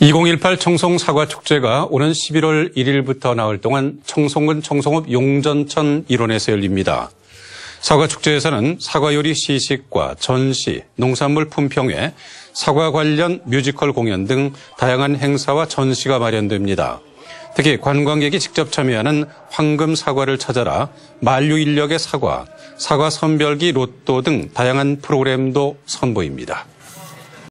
2018 청송사과축제가 오는 11월 1일부터 나흘 동안 청송군 청송읍 용전천 일원에서 열립니다. 사과축제에서는 사과요리 시식과 전시, 농산물 품평회, 사과 관련 뮤지컬 공연 등 다양한 행사와 전시가 마련됩니다. 특히 관광객이 직접 참여하는 황금 사과를 찾아라, 만류 인력의 사과, 사과 선별기 로또 등 다양한 프로그램도 선보입니다.